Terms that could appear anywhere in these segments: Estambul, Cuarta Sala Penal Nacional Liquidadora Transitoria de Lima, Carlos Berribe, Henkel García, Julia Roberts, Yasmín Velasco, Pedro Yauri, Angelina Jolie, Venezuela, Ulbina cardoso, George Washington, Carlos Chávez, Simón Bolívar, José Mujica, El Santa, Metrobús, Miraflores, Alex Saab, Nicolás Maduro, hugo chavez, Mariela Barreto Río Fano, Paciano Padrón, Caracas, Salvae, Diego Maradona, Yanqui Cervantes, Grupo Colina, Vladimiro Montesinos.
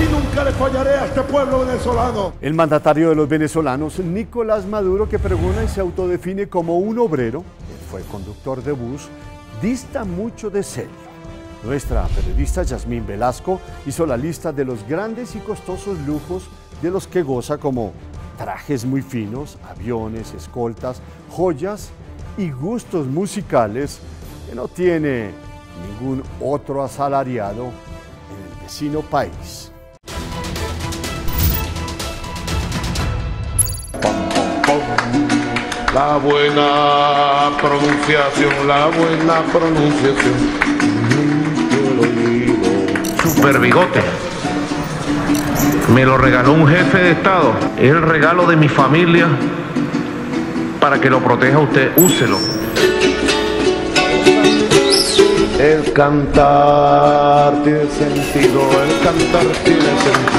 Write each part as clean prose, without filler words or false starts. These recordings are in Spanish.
y nunca le fallaré a este pueblo venezolano. El mandatario de los venezolanos, Nicolás Maduro, que pregunta y se autodefine como un obrero, fue conductor de bus, dista mucho de serio. Nuestra periodista Yasmín Velasco hizo la lista de los grandes y costosos lujos de los que goza, como trajes muy finos, aviones, escoltas, joyas y gustos musicales que no tiene ningún otro asalariado en el vecino país. La pronunciación, yo lo digo. Super bigote. Me lo regaló un jefe de Estado. Es el regalo de mi familia para que lo proteja usted. Úselo. El cantar tiene sentido, el cantar tiene sentido.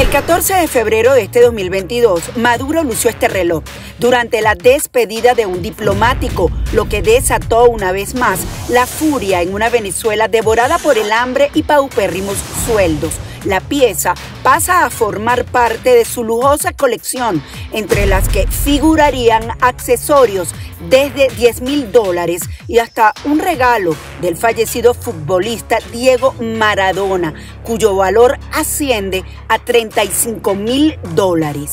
El 14 de febrero de este 2022, Maduro lució este reloj durante la despedida de un diplomático, lo que desató una vez más la furia en una Venezuela devorada por el hambre y paupérrimos sueldos. La pieza pasa a formar parte de su lujosa colección, entre las que figurarían accesorios desde $10.000 y hasta un regalo del fallecido futbolista Diego Maradona, cuyo valor asciende a $35.000.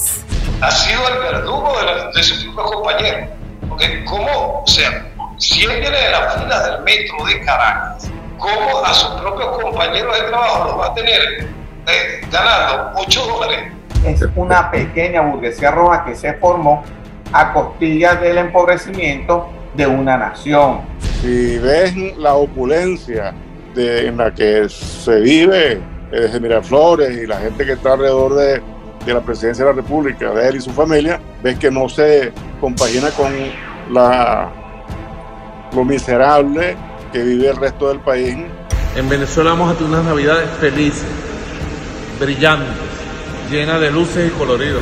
Ha sido el verdugo de sus propios compañeros, porque cómo, o sea, si él viene de las filas del metro de Caracas, cómo a sus propios compañeros de trabajo los va a tener ganando $8. Es una pequeña burguesía roja que se formó a costillas del empobrecimiento de una nación. Si ves la opulencia en la que se vive desde Miraflores y la gente que está alrededor de la presidencia de la República, de él y su familia, ves que no se compagina con lo miserable que vive el resto del país. En Venezuela vamos a tener unas navidades felices, brillantes, llenas de luces y coloridos.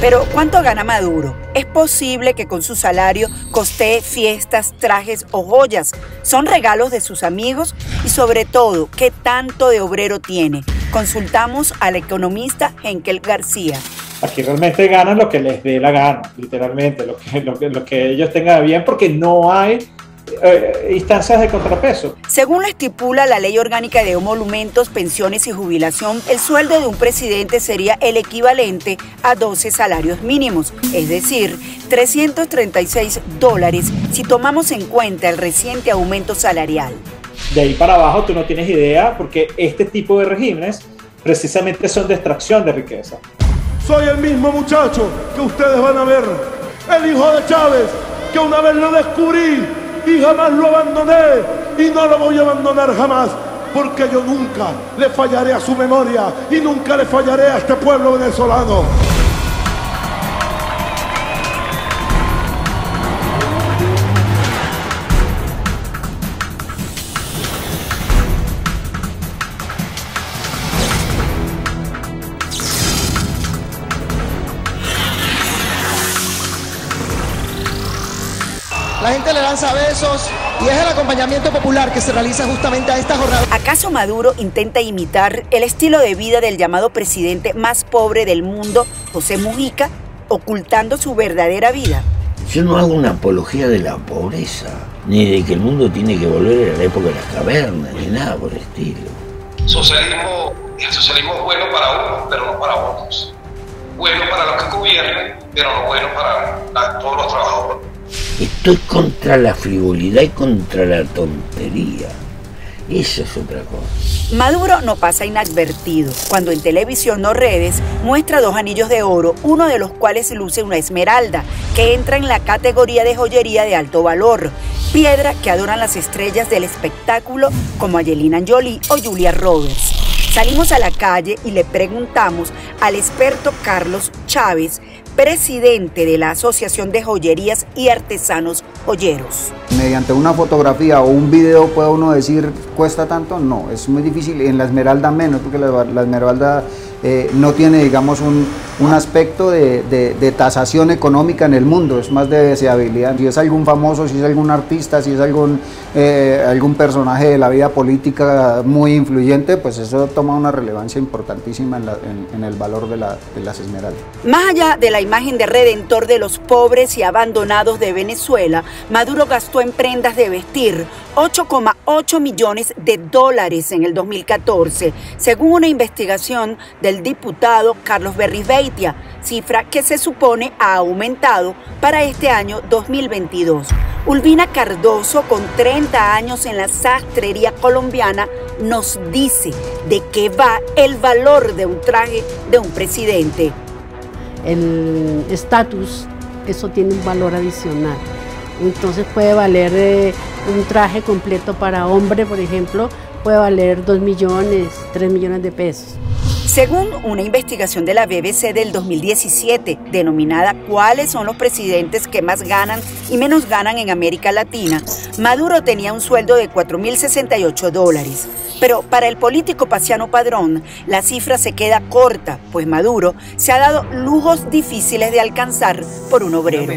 Pero ¿cuánto gana Maduro? Es posible que con su salario costee fiestas, trajes o joyas. Son regalos de sus amigos y sobre todo, ¿qué tanto de obrero tiene? Consultamos al economista Henkel García. Aquí realmente ganan lo que les dé la gana, literalmente, lo que ellos tengan bien, porque no hay instancias de contrapeso. Según lo estipula la Ley Orgánica de Emolumentos, Pensiones y Jubilación, el sueldo de un presidente sería el equivalente a 12 salarios mínimos, es decir, $336 si tomamos en cuenta el reciente aumento salarial. De ahí para abajo tú no tienes idea, porque este tipo de regímenes precisamente son de extracción de riqueza. Soy el mismo muchacho que ustedes van a ver, el hijo de Chávez, que una vez lo descubrí y jamás lo abandoné, y no lo voy a abandonar jamás, porque yo nunca le fallaré a su memoria y nunca le fallaré a este pueblo venezolano. La gente le lanza besos y es el acompañamiento popular que se realiza justamente a esta jornada. ¿Acaso Maduro intenta imitar el estilo de vida del llamado presidente más pobre del mundo, José Mujica, ocultando su verdadera vida? Yo no hago una apología de la pobreza, ni de que el mundo tiene que volver a la época de las cavernas, ni nada por el estilo. El socialismo es bueno para unos, pero no para otros. Bueno para los que gobiernan, pero no bueno para todos los trabajadores. Estoy contra la frivolidad y contra la tontería. Eso es otra cosa. Maduro no pasa inadvertido cuando en televisión o redes muestra dos anillos de oro, uno de los cuales luce una esmeralda, que entra en la categoría de joyería de alto valor, piedra que adoran las estrellas del espectáculo como Angelina Jolie o Julia Roberts. Salimos a la calle y le preguntamos al experto Carlos Chávez, presidente de la Asociación de Joyerías y Artesanos Joyeros. Mediante una fotografía o un video puede uno decir, ¿cuesta tanto? No, es muy difícil, en la esmeralda menos, porque la esmeralda no tiene, digamos, un aspecto de tasación económica en el mundo, es más de deseabilidad. Si es algún famoso, si es algún artista, si es algún personaje de la vida política muy influyente, pues eso toma una relevancia importantísima en el valor de las esmeraldas. Más allá de la imagen de redentor de los pobres y abandonados de Venezuela, Maduro gastó en prendas de vestir $8,8 millones en el 2014, según una investigación del diputado Carlos Berribe, cifra que se supone ha aumentado para este año 2022. Ulbina Cardoso, con 30 años en la sastrería colombiana, nos dice de qué va el valor de un traje de un presidente. El estatus, eso tiene un valor adicional. Entonces puede valer un traje completo para hombre, por ejemplo, puede valer 2 millones, 3 millones de pesos. Según una investigación de la BBC del 2017, denominada ¿Cuáles son los presidentes que más ganan y menos ganan en América Latina?, Maduro tenía un sueldo de $4.068. Pero para el político Paciano Padrón, la cifra se queda corta, pues Maduro se ha dado lujos difíciles de alcanzar por un obrero.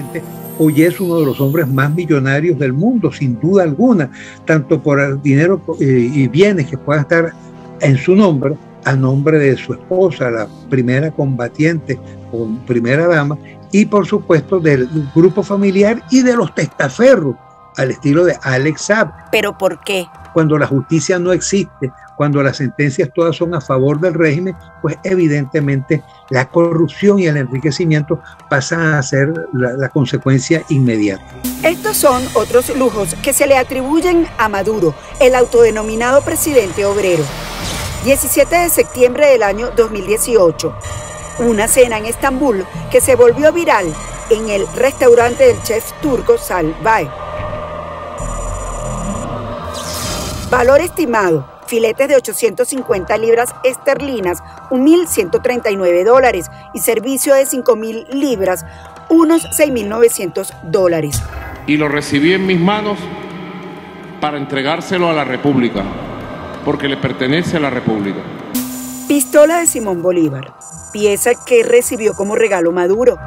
Hoy es uno de los hombres más millonarios del mundo, sin duda alguna, tanto por el dinero y bienes que pueda estar en su nombre, a nombre de su esposa, la primera combatiente o primera dama, y por supuesto del grupo familiar y de los testaferros, al estilo de Alex Saab. ¿Pero por qué? Cuando la justicia no existe, cuando las sentencias todas son a favor del régimen, pues evidentemente la corrupción y el enriquecimiento pasan a ser la consecuencia inmediata. Estos son otros lujos que se le atribuyen a Maduro, el autodenominado presidente obrero. 17 de septiembre del año 2018, una cena en Estambul que se volvió viral en el restaurante del chef turco Salvae. Valor estimado, filetes de 850 libras esterlinas, $1.139, y servicio de 5.000 libras, unos $6.900. Y lo recibí en mis manos para entregárselo a la República, porque le pertenece a la República. Pistola de Simón Bolívar, pieza que recibió como regalo Maduro.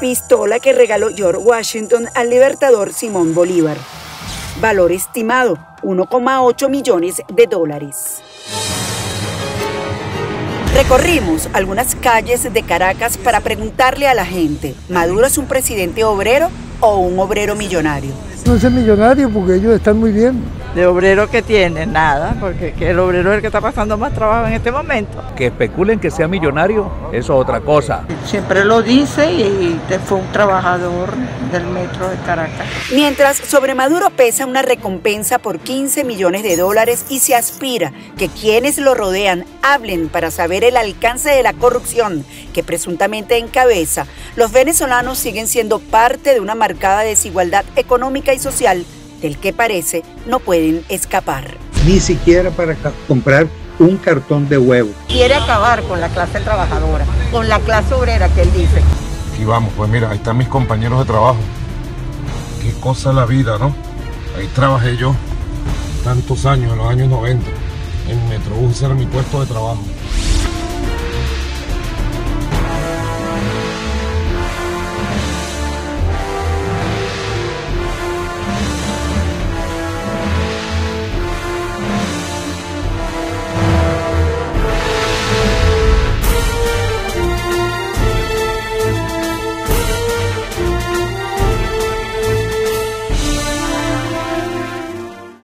Pistola que regaló George Washington al libertador Simón Bolívar. Valor estimado, $1,8 millones. Recorrimos algunas calles de Caracas para preguntarle a la gente, ¿Maduro es un presidente obrero o un obrero millonario? No es millonario porque ellos están muy bien. De obrero que tiene, nada, porque el obrero es el que está pasando más trabajo en este momento. Que especulen que sea millonario, eso es otra cosa. Siempre lo dice y fue un trabajador del metro de Caracas. Mientras sobre Maduro pesa una recompensa por $15 millones y se aspira que quienes lo rodean hablen para saber el alcance de la corrupción que presuntamente encabeza, los venezolanos siguen siendo parte de una marcada desigualdad económica y social del que parece no pueden escapar. Ni siquiera para comprar un cartón de huevo. Quiere acabar con la clase trabajadora, con la clase obrera que él dice. Aquí vamos, pues mira, ahí están mis compañeros de trabajo. Qué cosa la vida, ¿no? Ahí trabajé yo tantos años, en los años 90. En Metrobús, ese era mi puesto de trabajo.